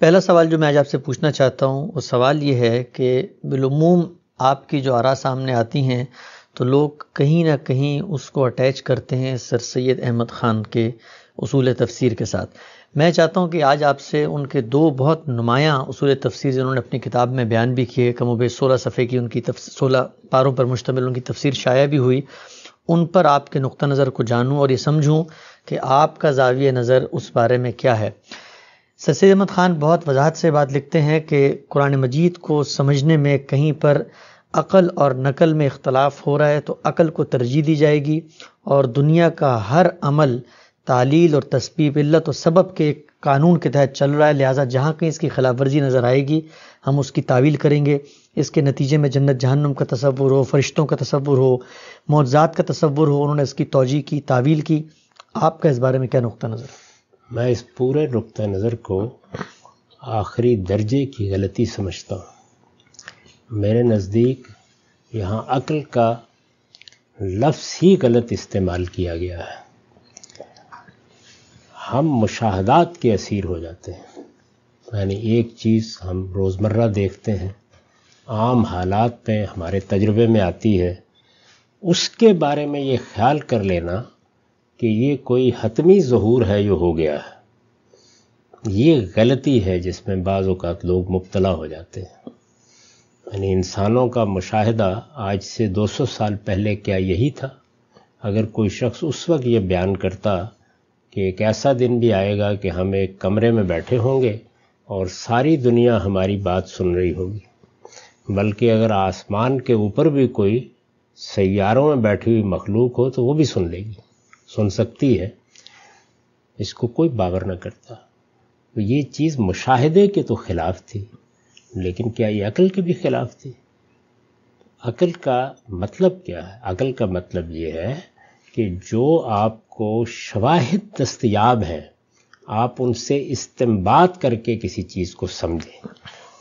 पहला सवाल जो मैं आज आपसे पूछना चाहता हूँ वो सवाल ये है कि बिलोमोम आपकी जो आरा सामने आती हैं तो लोग कहीं ना कहीं उसको अटैच करते हैं सर सैयद अहमद खान के उसूल तफसीर के साथ। मैं चाहता हूं कि आज आपसे उनके दो बहुत नुमायाँ उसूल तफसीर जिन्होंने अपनी किताब में बयान भी किए, कमोबे 16 सफ़े की उनकी 16 पारों पर मुश्तमिल उनकी तफसीर शाया भी हुई, उन पर आपके नुक़्ता नज़र को जानूँ और ये समझूँ कि आपका ज़ाविया नज़र उस बारे में क्या है। सर सैयद अहमद ख़ान बहुत वजाहत से बात लिखते हैं कि कुरान मजीद को समझने में कहीं पर अक़ल और नकल में इख्तलाफ हो रहा है तो अक़ल को तरजीह दी जाएगी और दुनिया का हर अमल तालील और तस्बीब इल्लत और सबब के एक कानून के तहत चल रहा है, लिहाजा जहाँ कहीं इसकी खिलाफ वर्जी नज़र आएगी हम उसकी तावील करेंगे। इसके नतीजे में जन्नत जहन्नम का तसव्वुर हो, फरिश्तों का तसव्वुर हो, मौजज़ात का तसव्वुर हो, उन्होंने इसकी तौजीह की, तावील की। आपका इस बारे में क्या नुक्ता नज़र? मैं इस पूरे नुक्ता नज़र को आखिरी दर्जे की गलती समझता हूँ। मेरे नज़दीक यहाँ अक़ल का लफ्ज़ ही गलत इस्तेमाल किया गया है। हम मुशाहदात के असीर हो जाते हैं, यानी एक चीज़ हम रोज़मर्रा देखते हैं, आम हालात में हमारे तजुर्बे में आती है, उसके बारे में ये ख्याल कर लेना कि ये कोई हतमी ज़हूर है, ये हो गया है, ये गलती है जिसमें बाज़ औक़ात लोग मुब्तला हो जाते हैं। यानी इंसानों का मुशाहिदा आज से 200 साल पहले क्या यही था? अगर कोई शख्स उस वक्त ये बयान करता कि एक ऐसा दिन भी आएगा कि हम एक कमरे में बैठे होंगे और सारी दुनिया हमारी बात सुन रही होगी, बल्कि अगर आसमान के ऊपर भी कोई सैयारों में बैठी हुई मखलूक हो तो वो भी सुन लेगी, सुन सकती है, इसको कोई बावर ना करता। तो ये चीज़ मुशाहिदे के तो ख़िलाफ़ थी, लेकिन क्या ये अक़ल के भी ख़िलाफ़ थी? अक़ल का मतलब क्या है? अक़ल का मतलब ये है कि जो आपको शवाहिद दस्तयाब हैं आप उनसे इस्तिंबात करके किसी चीज़ को समझें।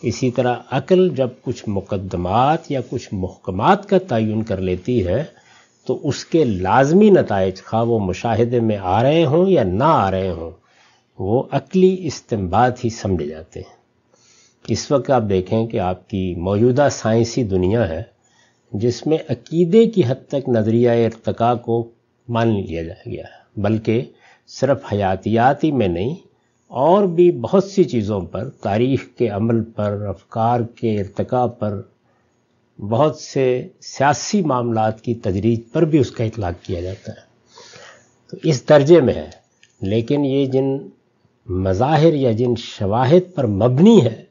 इसी तरह अक़ल जब कुछ मुक़द्दमात या कुछ महकमात का तयन कर लेती है तो उसके लाजमी नताइज, खा वो मुशाहिदे में आ रहे हों या ना आ रहे हों, वो अक़ली इस्तिंबात ही समझे जाते हैं। इस वक्त आप देखें कि आपकी मौजूदा साइंसी दुनिया है जिसमें अक़ीदे की हद तक नज़रिया इर्तका को मान लिया जा गया है, बल्कि सिर्फ हयातियाती में नहीं और भी बहुत सी चीज़ों पर, तारीख़ के अमल पर, अफकार के इर्तका पर, बहुत से सियासी मामलात की तजरीद पर भी उसका इतलाक़ किया जाता है। तो इस दर्जे में है, लेकिन ये जिन मज़ाहिर या जिन शवाहिद पर मबनी है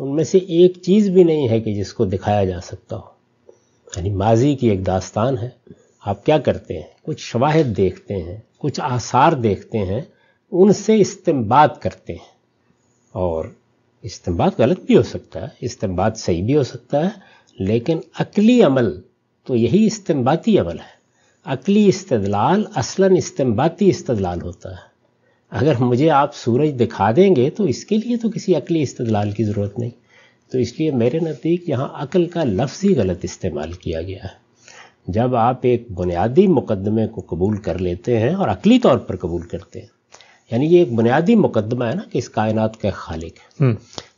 उनमें से एक चीज़ भी नहीं है कि जिसको दिखाया जा सकता हो। यानी माजी की एक दास्तान है, आप क्या करते हैं, कुछ शवाहिद देखते हैं, कुछ आसार देखते हैं, उनसे इस्तिंबात करते हैं। और इस्तिंबात गलत भी हो सकता है, इस्तिंबात सही भी हो सकता है, लेकिन अक़ली अमल तो यही इस्तिंबाती अमल है। अक़ली इस्तदलाल असलन इस्तिंबाती इस्तदलाल होता है। अगर मुझे आप सूरज दिखा देंगे तो इसके लिए तो किसी अक़ली इस्तदलाल की ज़रूरत नहीं। तो इसलिए मेरे नज़दीक यहाँ अक़ल का लफ्ज़ ही गलत इस्तेमाल किया गया है। जब आप एक बुनियादी मुकदमे को कबूल कर लेते हैं और अक़ली तौर पर कबूल करते हैं, यानी ये एक बुनियादी मुकदमा है ना कि इस कायनात का खालिक है।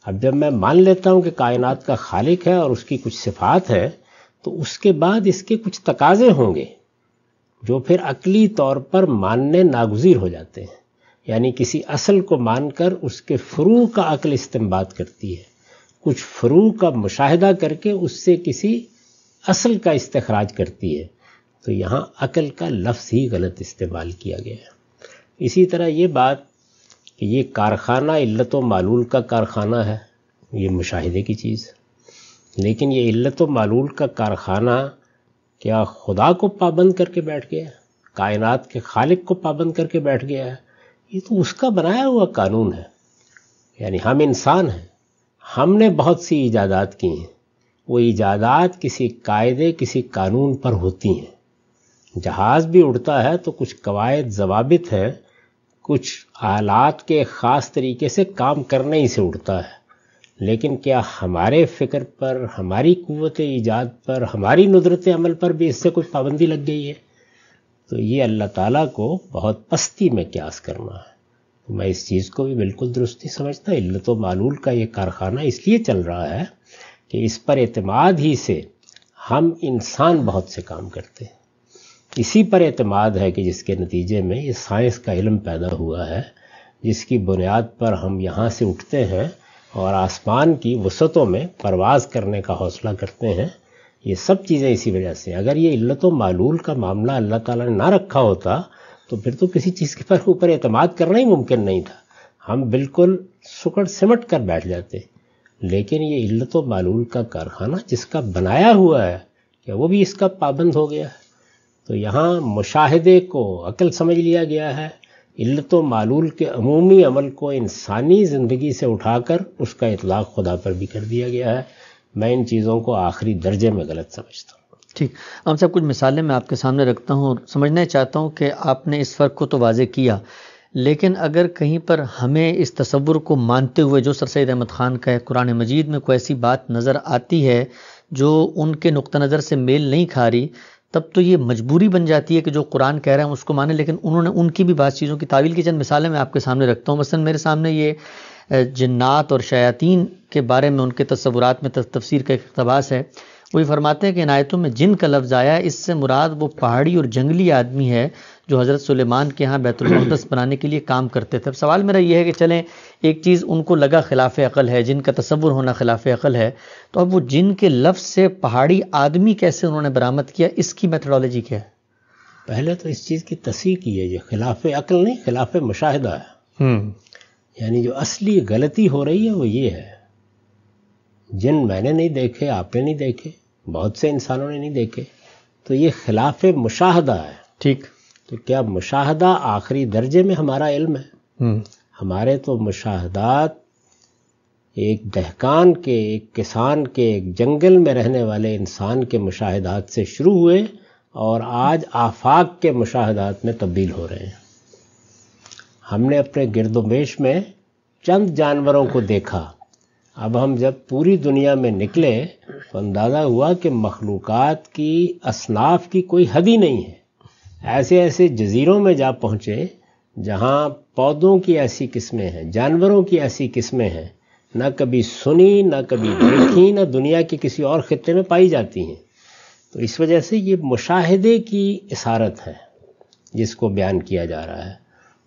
अब जब मैं मान लेता हूँ कि कायनात का खालिक है और उसकी कुछ सिफात है तो उसके बाद इसके कुछ तकाजे होंगे जो फिर अक़ली तौर पर मानने नागुज़ीर हो जाते हैं। यानी किसी असल को मानकर उसके फ़ुरू का अक़ल इस्तिंबात करती है, कुछ फ़ुरू का मुशाहिदा करके उससे किसी असल का इस्तखराज करती है। तो यहाँ अक़ल का लफ्ज़ ही गलत इस्तेमाल किया गया है। इसी तरह ये बात कि ये कारखाना इल्लत व मालूल का कारखाना है, ये मुशाहिदे की चीज़, लेकिन ये इल्लत व मालूल का कारखाना क्या खुदा को पाबंद करके बैठ गया है? कायनात के खालिक को पाबंद करके बैठ गया है? ये तो उसका बनाया हुआ कानून है। यानी हम इंसान हैं, हमने बहुत सी इजादात की हैं, वो इजादात किसी कायदे किसी कानून पर होती हैं। जहाज़ भी उड़ता है तो कुछ कवायद जवाबित हैं, कुछ आलात के ख़ास तरीके से काम करने ही से उड़ता है। लेकिन क्या हमारे फ़िक्र पर, हमारी क़ुव्वत ईजाद पर, हमारी नुदरत अमल पर भी इससे कोई पाबंदी लग गई है? तो ये अल्लाह ताला को बहुत पस्ती में क्यास करना है। मैं इस चीज़ को भी बिल्कुल दुरुस्ती समझता। इल्लत व मालूल का ये कारखाना इसलिए चल रहा है कि इस पर एतमाद ही से हम इंसान बहुत से काम करते हैं। इसी पर एतमाद है कि जिसके नतीजे में ये साइंस का इल्म पैदा हुआ है, जिसकी बुनियाद पर हम यहाँ से उठते हैं और आसमान की वसतों में परवाज़ करने का हौसला करते हैं। ये सब चीज़ें इसी वजह से। अगर ये इल्लत व मालूल का मामला अल्लाह ताला ने ना रखा होता तो फिर तो किसी चीज़ के पर ऊपर एतमाद करना ही मुमकिन नहीं था, हम बिल्कुल सुकड़ सिमट कर बैठ जाते। लेकिन ये इल्लत व मालूल का कारखाना जिसका बनाया हुआ है क्या वो भी इसका पाबंद हो गया है? तो यहाँ मुशाहदे को अकल समझ लिया गया है, इल्लत व मालूल के अमूमी अमल को इंसानी ज़िंदगी से उठाकर उसका इतलाक़ खुदा पर भी कर दिया गया है। मैं इन चीज़ों को आखिरी दर्जे में गलत समझता हूँ। ठीक, हम सब कुछ मिसालें मैं आपके सामने रखता हूँ और समझना चाहता हूँ कि आपने इस फ़र्क को तो वाज़े किया, लेकिन अगर कहीं पर हमें इस तसव्वुर को मानते हुए जो सर सैयद अहमद ख़ान का है, कुरान मजीद में कोई ऐसी बात नज़र आती है जो उनके नुक़्ता नज़र से मेल नहीं खा रही, तब तो ये मजबूरी बन जाती है कि जो कुरान कह रहा है उसको माने। लेकिन उन्होंने उनकी भी बात चीज़ों की तावील की चंद मिसालें मैं आपके सामने रखता हूँ। मसलन मेरे सामने ये जिन्नात और शयातीन के बारे में उनके तस्वुरात में तफसीर का एक इक़्तिबास है। वो ये फरमाते हैं कि इन आयतों में जिन का लफ्ज़ आया इससे मुराद वो पहाड़ी और जंगली आदमी है जो हज़रत सुलेमान के यहाँ बैतुल मुक़द्दस बनाने के लिए काम करते थे। अब सवाल मेरा ये है कि चलें एक चीज़ उनको लगा खिलाफ अक़ल है, जिन का तसव्वुर होना खिलाफ अक़ल है, तो अब वो जिन के लफ्ज़ से पहाड़ी आदमी कैसे उन्होंने बरामद किया, इसकी मेथडोलॉजी क्या है? पहले तो इस चीज़ की तस्हीह की है, ये खिलाफ अक़ल नहीं खिलाफ मुशाहिदा है। यानी जो असली गलती हो रही है वो ये है, जिन मैंने नहीं देखे, आपने नहीं देखे, बहुत से इंसानों ने नहीं देखे, तो ये खिलाफ मुशाहदा है। ठीक, तो क्या मुशाहदा आखिरी दर्जे में हमारा इल्म है? हमारे तो मुशाहदात एक दहकान के, एक किसान के, एक जंगल में रहने वाले इंसान के मुशाहदात से शुरू हुए और आज आफाक के मुशाहदात में तब्दील हो रहे हैं। हमने अपने गिरदोबेश में चंद जानवरों को देखा, अब हम जब पूरी दुनिया में निकले तो अंदाज़ा हुआ कि मखलूक़ात की असनाफ की कोई हद ही नहीं है। ऐसे ऐसे जज़ीरों में जा पहुँचे जहाँ पौधों की ऐसी किस्में हैं, जानवरों की ऐसी किस्में हैं, ना कभी सुनी, ना कभी देखी, ना दुनिया के किसी और ख़ित्ते में पाई जाती हैं। तो इस वजह से ये मुशाहदे की इशारत है जिसको बयान किया जा रहा है।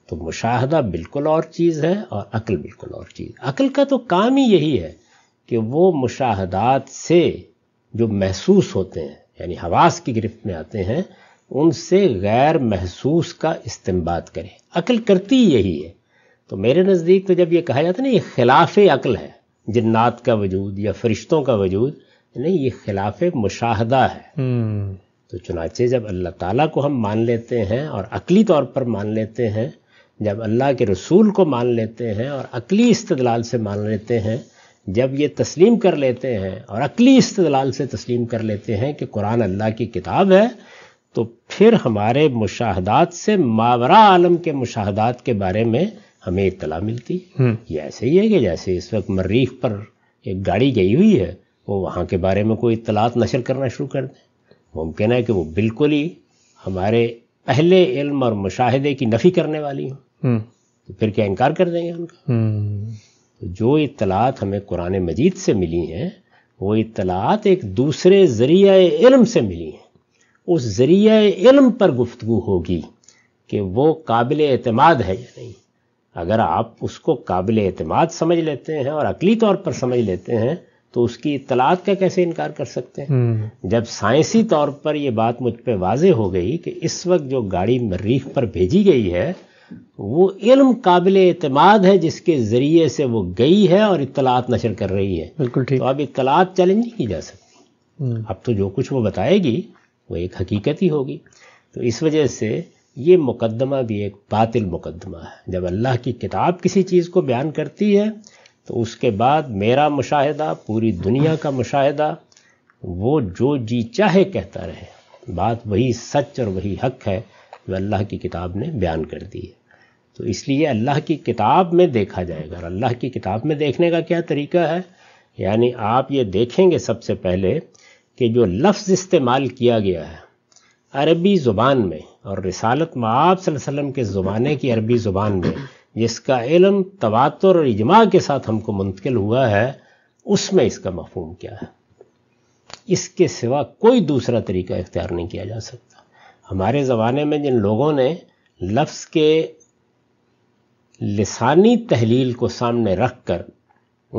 तो मुशाहदा बिल्कुल और चीज़ है और अक़ल बिल्कुल और चीज़। अक़ल का तो काम ही यही है कि वो मुशाहदात से जो महसूस होते हैं, यानी हवास की गिरफ्त में आते हैं, उनसे गैर महसूस का इस्तिंबात करें। अक़ल करती यही है। तो मेरे नज़दीक तो जब ये कहा जाता है ना ये खिलाफ अक़ल है, जिन्नात का वजूद या फरिश्तों का वजूद, नहीं, ये खिलाफ मुशाहदा है। तो चुनाचे जब अल्लाह ताला को हम मान लेते हैं और अक़ली तौर पर मान लेते हैं, जब अल्लाह के रसूल को मान लेते हैं और अक़ली इस्तदलाल से मान लेते हैं, जब ये तस्लीम कर लेते हैं और अक़ली इस्तदलाल से तस्लीम कर लेते हैं कि कुरान अल्लाह की किताब है, तो फिर हमारे मुशाहदात से मावरा आलम के मुशाहदात के बारे में हमें इत्तला मिलती। ये ऐसे ही है कि जैसे इस वक्त मरीख पर एक गाड़ी गई हुई है, वो वहाँ के बारे में कोई इत्तलात नशर करना शुरू कर दें, मुमकिन है कि वो बिल्कुल ही हमारे पहले इल्म और मुशाहदे की नफ़ी करने वाली हो, तो फिर क्या इनकार कर देंगे उनका? तो जो इत्तलात हमें कुरान मजीद से मिली हैं वो इत्तलात एक दूसरे ज़रिया इल्म से मिली हैं। उस ज़रिया इल्म पर गुफ्तगू होगी कि वो काबिल एतमाद है या नहीं। अगर आप उसको काबिल एतमाद समझ लेते हैं और अक़ली तौर पर समझ लेते हैं तो उसकी इत्तलात का कैसे इनकार कर सकते हैं? जब साइंसी तौर पर यह बात मुझ पर वाजे हो गई कि इस वक्त जो गाड़ी मरीख पर भेजी गई है वो इल्म काबिल एतमाद है जिसके ज़रिए से वो गई है और इत्तलात नशर कर रही है, बिल्कुल ठीक, तो अब इत्तलात चैलेंज नहीं की जा सकती। अब तो जो कुछ वो बताएगी वो एक हकीकत ही होगी। तो इस वजह से ये मुकदमा भी एक बातिल मुकदमा है। जब अल्लाह की किताब किसी चीज़ को बयान करती है तो उसके बाद मेरा मुशाहिदा, पूरी दुनिया का मुशाहिदा, वो जो जी चाहे कहता रहे, बात वही सच और वही हक है जो अल्लाह की किताब ने बयान कर दी है। तो इसलिए अल्लाह की किताब में देखा जाएगा। और अल्लाह की किताब में देखने का क्या तरीका है? यानी आप ये देखेंगे सबसे पहले कि जो लफ्ज़ इस्तेमाल किया गया है अरबी ज़ुबान में और रिसालत में आप सल्लल्लाहु अलैहि वसल्लम के ज़माने की अरबी ज़ुबान में जिसका इल्म तवातुर और इजमा के साथ हमको मुंतकिल हुआ है, उसमें इसका मफहूम क्या है। इसके सिवा कोई दूसरा तरीका इख्तियार नहीं किया जा सकता। हमारे ज़माने में जिन लोगों ने लफ्ज़ के लिसानी तहलील को सामने रख कर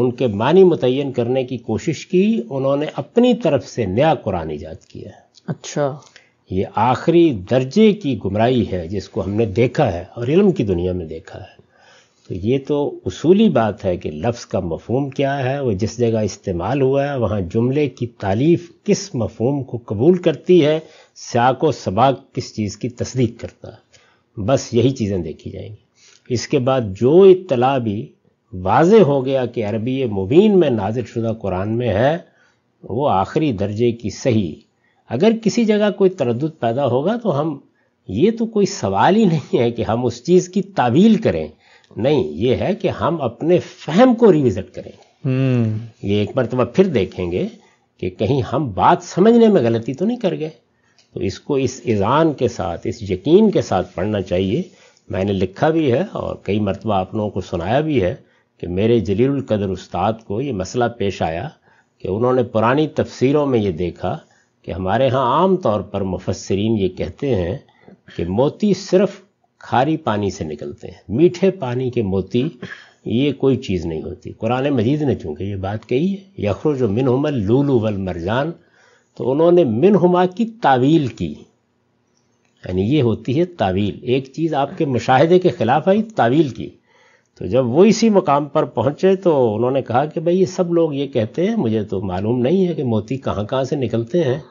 उनके मानी मुतय्यन करने की कोशिश की, उन्होंने अपनी तरफ से नया कुरान ईजाद किया। अच्छा, ये आखिरी दर्जे की गुमराही है जिसको हमने देखा है और इल्म की दुनिया में देखा है। तो ये तो उसूली बात है कि लफ्ज़ का मफहूम क्या है, वो जिस जगह इस्तेमाल हुआ है वहाँ जुमले की तारीफ किस मफहूम को कबूल करती है, सियाक़ व सबाक़ किस चीज़ की तस्दीक करता है, बस यही चीज़ें देखी जाएंगी। इसके बाद जो इत्तला भी वाज़े हो गया कि अरबी मुबीन में नाज़िल शुदा कुरान में है, वो आखिरी दर्जे की सही। अगर किसी जगह कोई तरद्दुद पैदा होगा तो हम, ये तो कोई सवाल ही नहीं है कि हम उस चीज़ की तावील करें, नहीं, ये है कि हम अपने फहम को रिविज़िट करेंगे। ये एक मरतबा फिर देखेंगे कि कहीं हम बात समझने में गलती तो नहीं कर गए। तो इसको इस इज़ान के साथ, इस यकीन के साथ पढ़ना चाहिए। मैंने लिखा भी है और कई मरतबा आप लोगों को सुनाया भी है कि मेरे जलीलुल कदर उस्ताद को ये मसला पेश आया कि उन्होंने पुरानी तफसीरों में ये देखा कि हमारे यहाँ आम तौर पर मुफस्सरीन ये कहते हैं कि मोती सिर्फ खारी पानी से निकलते हैं, मीठे पानी के मोती ये कोई चीज़ नहीं होती। कुरान मजीद ने चूँकि ये बात कही है, यखरुजु मिनहुमा लूलू वल मरजान, तो उन्होंने मिनहुमा की तावील की, यानी ये होती है तावील, एक चीज़ आपके मुशाहिदे के ख़िलाफ़ आई, तावील की। तो जब वो इसी मकाम पर पहुँचे तो उन्होंने कहा कि भाई ये सब लोग ये कहते हैं, मुझे तो मालूम नहीं है कि मोती कहाँ कहाँ से निकलते हैं,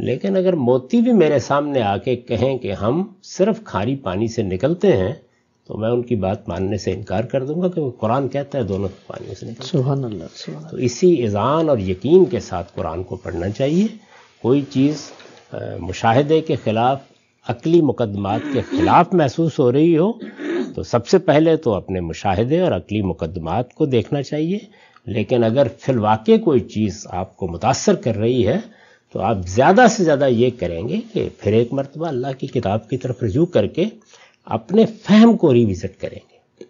लेकिन अगर मोती भी मेरे सामने आके कहें कि हम सिर्फ खारी पानी से निकलते हैं तो मैं उनकी बात मानने से इनकार कर दूंगा, क्योंकि कुरान कहता है दोनों पानी से निकलते हैं। सुभान अल्लाह। तो इसी इज़ान और यकीन के साथ कुरान को पढ़ना चाहिए। कोई चीज़ मुशाहिदे के ख़िलाफ़, अक्ली मुकदमात के ख़िलाफ़ महसूस हो रही हो तो सबसे पहले तो अपने मुशाहिदे और अक्ली मुकदमात को देखना चाहिए, लेकिन अगर फिलवाक़े कोई चीज़ आपको मुतासर कर रही है तो आप ज़्यादा से ज़्यादा ये करेंगे कि फिर एक मरतबा अल्लाह की किताब की तरफ रुजू करके अपने फहम को रिविज़िट करेंगे।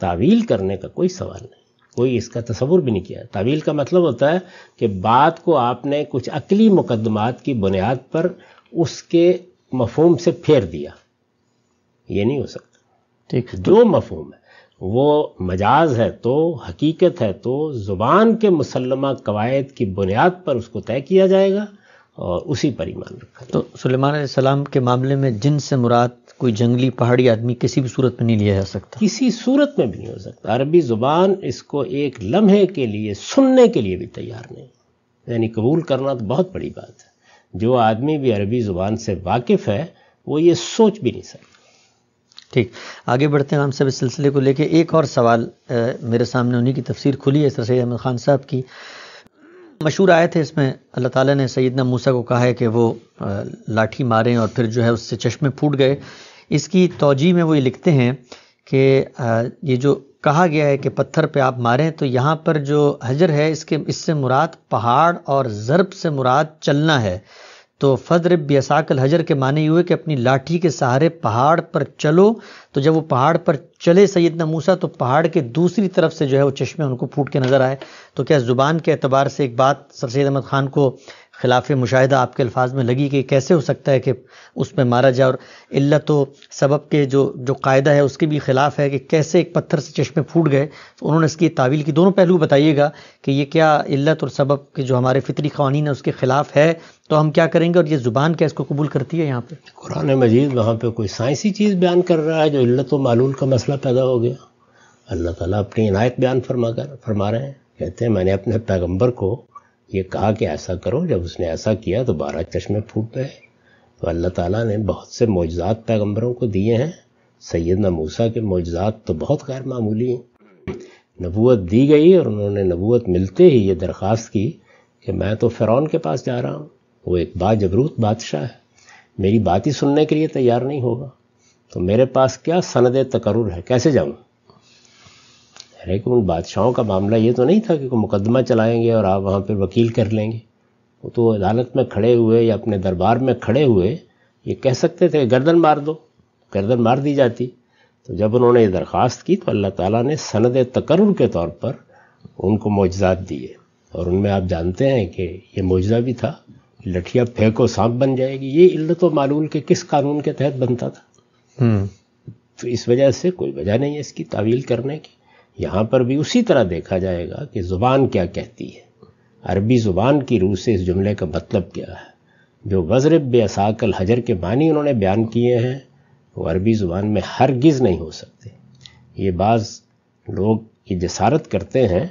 तावील करने का कोई सवाल नहीं, कोई इसका तसव्वुर भी नहीं किया। तावील का मतलब होता है कि बात को आपने कुछ अक्ली मुकदमात की बुनियाद पर उसके मफहूम से फेर दिया, ये नहीं हो सकता। ठीक, जो मफहूम है वो मजाज है तो, हकीकत है तो, ज़ुबान के मुसल्लमा कवायद की बुनियाद पर उसको तय किया जाएगा और उसी पर ईमान रखा। तो सुलेमान अलैहिस्सलाम के मामले में जिन से मुराद कोई जंगली पहाड़ी आदमी किसी भी सूरत में नहीं लिया जा सकता, किसी सूरत में भी नहीं हो सकता। अरबी ज़ुबान इसको एक लम्हे के लिए सुनने के लिए भी तैयार नहीं, यानी कबूल करना तो बहुत बड़ी बात है। जो आदमी भी अरबी ज़ुबान से वाकिफ़ है वो ये सोच भी नहीं सकता। ठीक, आगे बढ़ते हैं हम सब इस सिलसिले को लेके। एक और सवाल मेरे सामने उन्हीं की तफसीर खुली है, सर सैयद अहमद खान साहब की मशहूर आयत है, इसमें अल्लाह ताला ने सैयदना मूसा को कहा है कि वो लाठी मारें और फिर जो है उससे चश्मे फूट गए। इसकी तौजी में वो ये लिखते हैं कि ये जो कहा गया है कि पत्थर पे आप मारें, तो यहाँ पर जो हजर है इससे मुराद पहाड़ और ज़रब से मुराद चलना है। तो फदरिब बिअसाकल हजर के माने हुए कि अपनी लाठी के सहारे पहाड़ पर चलो। तो जब वो पहाड़ पर चले सैयदना मूसा, तो पहाड़ के दूसरी तरफ से जो है वो चश्मे उनको फूट के नज़र आए। तो क्या ज़ुबान के अतबार से एक बात सर सैयद अहमद ख़ान को खिलाफ मुशाहिदा आपके अल्फाज में लगी कि कैसे हो सकता है कि उस पर मारा जाए, और इल्लत व सबब के जो कायदा है उसके भी ख़िलाफ़ है कि कैसे एक पत्थर से चश्मे फूट गए। तो उन्होंने इसकी तावील की, दोनों पहलू बताइएगा कि ये क्या इल्लत और सबब के जो हमारे फितरी क़वानीन है उसके ख़िलाफ़ है, तो हम क्या करेंगे और ये ज़ुबान क्या इसको कबूल करती है। यहाँ पर कुरान मजीद वहाँ पर कोई साइंसी चीज़ बयान कर रहा है जो इल्लत व मालूल का मसला पैदा हो गया। अल्लाह ताला अपनी इनायत बयान फरमा रहे हैं, कहते हैं मैंने अपने पैगम्बर को ये कहा कि ऐसा करो, जब उसने ऐसा किया तो 12 चश्मे फूट गए। तो अल्लाह ताला ने बहुत से मोजज़ात पैगम्बरों को दिए हैं, सैयदना मूसा के मोजज़ात तो बहुत गैर मामूली हैं। नबूवत दी गई और उन्होंने नबूवत मिलते ही ये दरख्वास्त की कि मैं तो फिरौन के पास जा रहा हूँ, वो एक बाजबरूत बादशाह है, मेरी बात ही सुनने के लिए तैयार नहीं होगा, तो मेरे पास क्या सनद तकरूर है, कैसे जाऊँ। अरे कि उन बादशाहों का मामला ये तो नहीं था कि कोई मुकदमा चलाएंगे और आप वहाँ पर वकील कर लेंगे, वो तो अदालत में खड़े हुए या अपने दरबार में खड़े हुए ये कह सकते थे गर्दन मार दो, गर्दन मार दी जाती। तो जब उन्होंने ये दरख्वास्त की तो अल्लाह ताला ने सनद तकर्रुर के तौर पर उनको मोजज़ात दिए, और उनमें आप जानते हैं कि ये मोजज़ा भी था, लठिया फेंको सांप बन जाएगी, ये इल्लत व मालूल के किस कानून के तहत बनता था। तो इस वजह से कोई वजह नहीं है इसकी तावील करने की। यहाँ पर भी उसी तरह देखा जाएगा कि ज़ुबान क्या कहती है, अरबी ज़ुबान की रूह से इस जुमले का मतलब क्या है। जो वज़रब बेअसाकल हजर के मानी उन्होंने बयान किए हैं वो अरबी ज़ुबान में हरगिज़ नहीं हो सकते। ये बाज़ लोग की जसारत करते हैं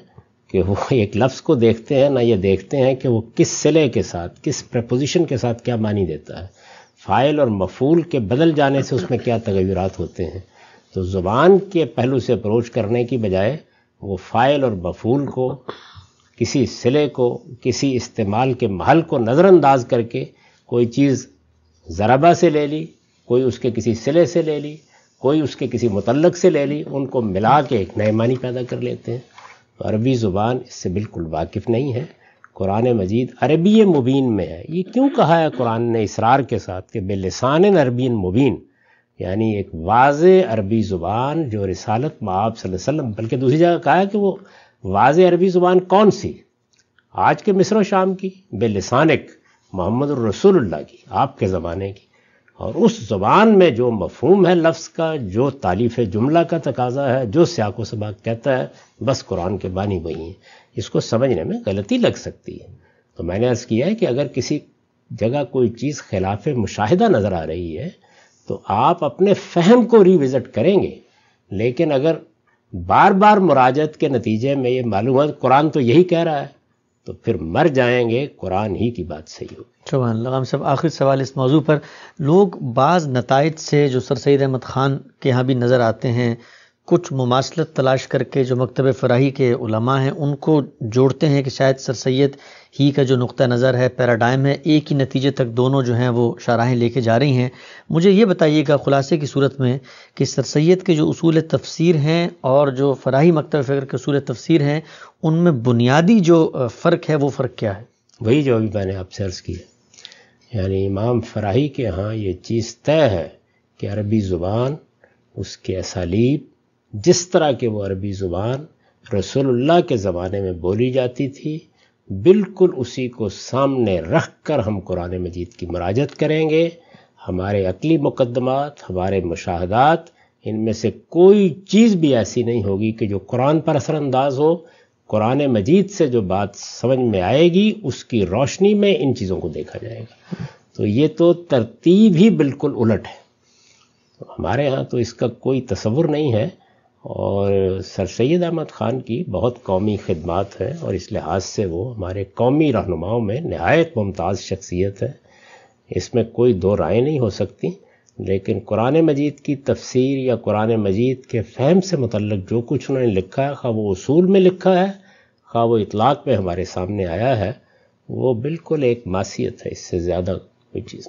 कि वो एक लफ्ज़ को देखते हैं ना ये देखते हैं कि वो किस सिले के साथ, किस प्रपोजिशन के साथ क्या मानी देता है, फ़ाइल और मफ़ूल के बदल जाने से उसमें क्या तग़य्युरात होते हैं। तो ज़ुबान के पहलू से अप्रोच करने की बजाय वो फ़ाइल और मफ़ूल को, किसी सिले को, किसी इस्तेमाल के महल को नज़रअंदाज करके कोई चीज़ ज़राबा से ले ली, कोई उसके किसी सिले से ले ली, कोई उसके किसी मुतल्लक से ले ली, उनको मिला के एक नए मानी पैदा कर लेते हैं। तो अरबी ज़ुबान इससे बिल्कुल वाकिफ़ नहीं है। कुरान मजीद अरबी मुबीन में है। ये क्यों कहा है कुरान ने इसरार के साथ कि बिलिसान अरबी मुबीन, यानी एक वाज़े अरबी ज़ुबान जो रिसालत माब सल्लल्लाहु अलैहि वसल्लम, बल्कि दूसरी जगह कहा है कि वो वाज़े अरबी ज़ुबान कौन सी, आज के मिस्र और शाम की बेलिसानिक मोहम्मद रसूलुल्लाह की, आपके ज़माने की। और उस ज़ुबान में जो मफहूम है लफ्ज़ का, जो तालीफ़ जुमला का तकाज़ा है, जो सियाक़ो सबाक़ कहता है, बस कुरान के बानी वही हैं। इसको समझने में गलती लग सकती है। तो मैंने अर्ज़ किया है कि अगर किसी जगह कोई चीज़ खिलाफ मुशाहिदा नज़र आ रही है तो आप अपने फ़हम को रिविज़िट करेंगे, लेकिन अगर बार बार मुराजत के नतीजे में ये मालूम है कुरान तो यही कह रहा है तो फिर मर जाएंगे, कुरान ही की बात सही होगी। सुभान अल्लाह। हम सब आखिरी सवाल इस मौजू पर, लोग बाज़ नताइज से जो सर सैयद अहमद खान के यहाँ भी नज़र आते हैं, कुछ मुमासलत तलाश करके जो मकतब फराही के उलमा हैं उनको जोड़ते हैं कि शायद सर सैयद ही का जो नुक़्ता नज़र है, पैराडाइम है, एक ही नतीजे तक दोनों जो हैं वो शाराहें लेके जा रही हैं। मुझे ये बताइएगा ख़ुलासे की सूरत में कि सर सैयद के जो उसूल तफसीर हैं और जो फराही मकतब फ़िक्र के उसूल तफसीर हैं उनमें बुनियादी जो फ़र्क है वो फ़र्क क्या है? वही जो अभी मैंने आपसे अर्ज़ किया, यानी इमाम फराही के यहाँ ये चीज़ तय है कि अरबी ज़ुबान, उसके असालीब, जिस तरह के वो अरबी ज़ुबान रसूलुल्लाह के ज़माने में बोली जाती थी, बिल्कुल उसी को सामने रख कर हम कुरान मजीद की मुराजत करेंगे। हमारे अक़ली मुक़द्दमात, हमारे मुशाहदात, इनमें से कोई चीज़ भी ऐसी नहीं होगी कि जो कुरान पर असरअंदाज हो। कुरान मजीद से जो बात समझ में आएगी उसकी रोशनी में इन चीज़ों को देखा जाएगा। तो ये तो तरतीब ही बिल्कुल उलट है। तो हमारे यहाँ तो इसका कोई तसव्वुर नहीं है। और सर सैयद अहमद ख़ान की बहुत कौमी खिदमात है और इस लिहाज से वो हमारे कौमी रहनुमाओं में नहायत मुमताज़ शख्सियत है, इसमें कोई दो राय नहीं हो सकती। लेकिन कुरान मजीद की तफसीर या कुरान मजीद के फ़हम से मुतल्लिक़ जो कुछ उन्होंने लिखा है, खा वो उसूल में लिखा है, खा वो इतलाक़ में हमारे सामने आया है, वो बिल्कुल एक मासियत है, इससे ज़्यादा कोई चीज़।